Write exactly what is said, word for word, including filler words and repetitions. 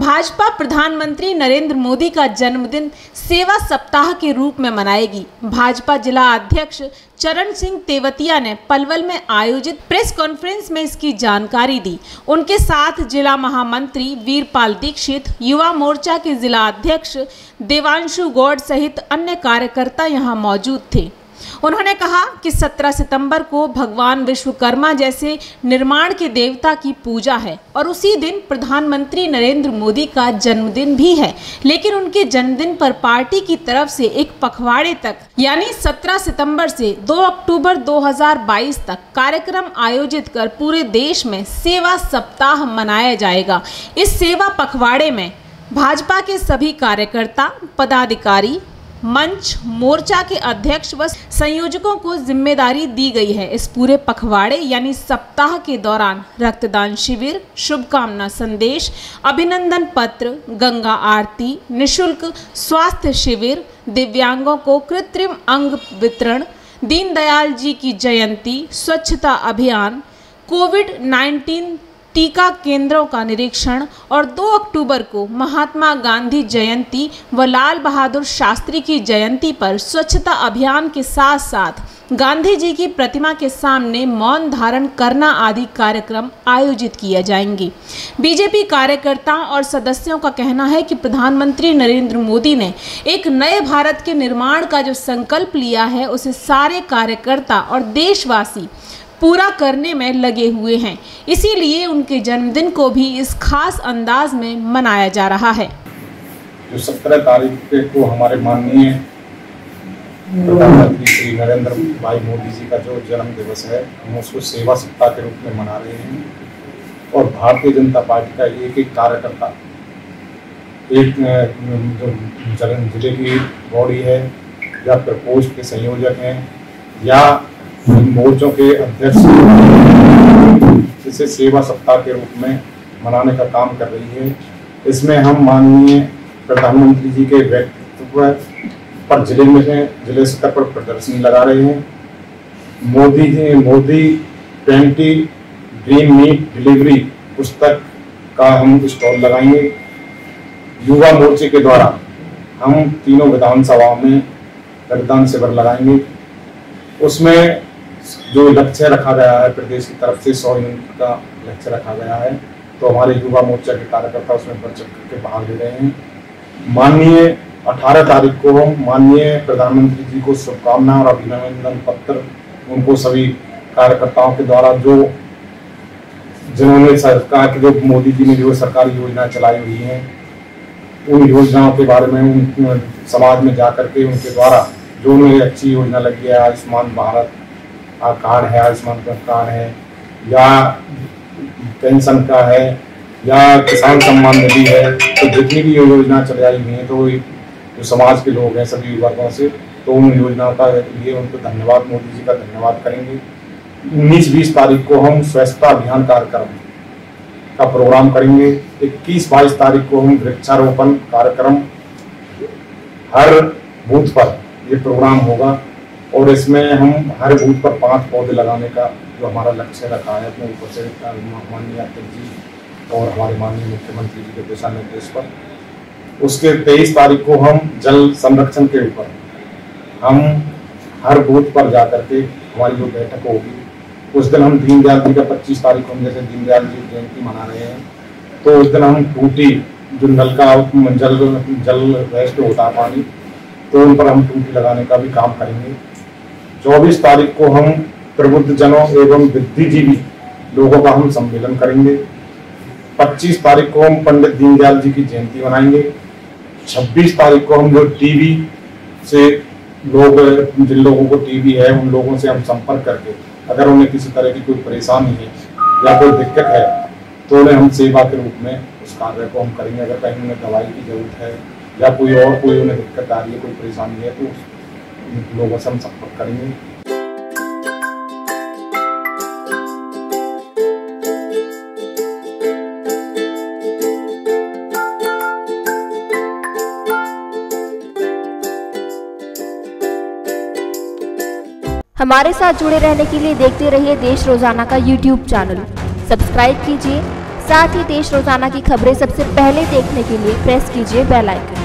भाजपा प्रधानमंत्री नरेंद्र मोदी का जन्मदिन सेवा सप्ताह के रूप में मनाएगी। भाजपा जिला अध्यक्ष चरण सिंह तेवतिया ने पलवल में आयोजित प्रेस कॉन्फ्रेंस में इसकी जानकारी दी। उनके साथ जिला महामंत्री वीरपाल दीक्षित, युवा मोर्चा के जिला अध्यक्ष देवांशु गौड़ सहित अन्य कार्यकर्ता यहां मौजूद थे। उन्होंने कहा कि सत्रह सितंबर को भगवान विश्वकर्मा जैसे निर्माण के देवता की पूजा है और उसी दिन प्रधानमंत्री नरेंद्र मोदी का जन्मदिन भी है, लेकिन उनके जन्मदिन पर पार्टी की तरफ से एक पखवाड़े तक यानी सत्रह सितंबर से दो अक्टूबर दो हज़ार बाईस तक कार्यक्रम आयोजित कर पूरे देश में सेवा सप्ताह मनाया जाएगा। इस सेवा पखवाड़े में भाजपा के सभी कार्यकर्ता, पदाधिकारी, मंच, मोर्चा के अध्यक्ष व संयोजकों को जिम्मेदारी दी गई है। इस पूरे पखवाड़े यानी सप्ताह के दौरान रक्तदान शिविर, शुभकामना संदेश, अभिनंदन पत्र, गंगा आरती, निशुल्क स्वास्थ्य शिविर, दिव्यांगों को कृत्रिम अंग वितरण, दीनदयाल जी की जयंती, स्वच्छता अभियान, कोविड नाइन्टीन टीका केंद्रों का निरीक्षण और दो अक्टूबर को महात्मा गांधी जयंती व लाल बहादुर शास्त्री की जयंती पर स्वच्छता अभियान के साथ साथ गांधी जी की प्रतिमा के सामने मौन धारण करना आदि कार्यक्रम आयोजित किए जाएंगे। बीजेपी कार्यकर्ताओं और सदस्यों का कहना है कि प्रधानमंत्री नरेंद्र मोदी ने एक नए भारत के निर्माण का जो संकल्प लिया है उसे सारे कार्यकर्ता और देशवासी पूरा करने में लगे हुए हैं, इसीलिए उनके जन्मदिन को भी इस खास अंदाज में मनाया जा रहा है। जो सत्रह तारीख को हमारे माननीय प्रधानमंत्री श्री नरेंद्र भाई मोदी जी का जो जन्म दिवस है, हम उसको सेवा सप्ताह के रूप में मना रहे हैं और भारतीय जनता पार्टी का एक एक कार्यकर्ता, एक जो जिले की बॉडी है या फिर पोस्ट के संयोजक हैं या मोर्चों के अध्यक्ष, इसे सेवा सप्ताह के रूप में मनाने का काम कर रही है। इसमें हम माननीय प्रधानमंत्री जी के व्यक्तित्व पर जिले में जिले स्तर पर प्रदर्शनी लगा रहे हैं। Modi ji Modi twenty dream meet delivery पुस्तक का हम स्टॉल लगाएंगे। युवा मोर्चे के द्वारा हम तीनों विधानसभाओं में रक्तदान शिविर लगाएंगे। उसमें जो लक्ष्य रखा गया है प्रदेश की तरफ से सौ यूनिट का लक्ष्य रखा गया है, तो हमारे युवा मोर्चा के कार्यकर्ता उसमें बढ़ चढ़ के भाग ले रहे हैं। माननीय अठारह तारीख को माननीय प्रधानमंत्री जी को शुभकामना और अभिनंदन पत्र उनको सभी कार्यकर्ताओं के द्वारा जो जिन्होंने सरकार के जो मोदी जी ने जो सरकारी योजना चलाई हुई हैं उन योजनाओं के बारे में उन समाज में जा करके उनके द्वारा जो उन्हें अच्छी योजना लगी है, आयुष्मान भारत कार्ड है, आयुष्मान कार्ड है या पेंशन का है या किसान सम्मान निधि है, तो जितनी भी योजना चल रही हुई हैं तो जो समाज के लोग हैं सभी वर्गों से, तो उन योजनाओं का लिए उनको धन्यवाद, मोदी जी का धन्यवाद करेंगे। उन्नीस बीस तारीख को हम स्वच्छता अभियान कार्यक्रम का प्रोग्राम करेंगे। इक्कीस बाईस तारीख को हम वृक्षारोपण कार्यक्रम हर बूथ पर ये प्रोग्राम होगा और इसमें हम हर बूथ पर पांच पौधे लगाने का जो हमारा लक्ष्य रखा है अपने ऊपर से माननीय अध्यक्ष जी और हमारे माननीय मुख्यमंत्री जी के दिशा निर्देश पर। उसके तेईस तारीख को हम जल संरक्षण के ऊपर हम हर बूथ पर जा करके हमारी जो बैठक होगी उस दिन हम दीनदयाल जी का पच्चीस तारीख को हम जैसे दीनदयाल जी जयंती मना रहे हैं, तो उस दिन हम टूटी जो नल का जल जल वेस्ट होता है पानी, तो उन पर हम टूटी लगाने का भी काम करेंगे। चौबीस तारीख को हम प्रबुद्ध जनों एवं बुद्धिजीवी लोगों का हम सम्मेलन करेंगे। पच्चीस तारीख को हम पंडित दीनदयाल जी की जयंती मनाएंगे। छब्बीस तारीख को हम जो टीवी से लोग जिन लोगों को टीवी है उन लोगों से हम संपर्क करके अगर उन्हें किसी तरह की कोई परेशानी है या कोई दिक्कत है तो उन्हें हम सेवा के रूप में उस कार्य को हम करेंगे। अगर कहीं उन्हें दवाई की जरूरत है या कोई और कोई उन्हें दिक्कत आ रही है, कोई परेशानी है, तो लोगों से हम संपर्क करेंगे। हमारे साथ जुड़े रहने के लिए देखते रहिए देश रोजाना का यूट्यूब चैनल। सब्सक्राइब कीजिए, साथ ही देश रोजाना की खबरें सबसे पहले देखने के लिए प्रेस कीजिए बेल आइकन।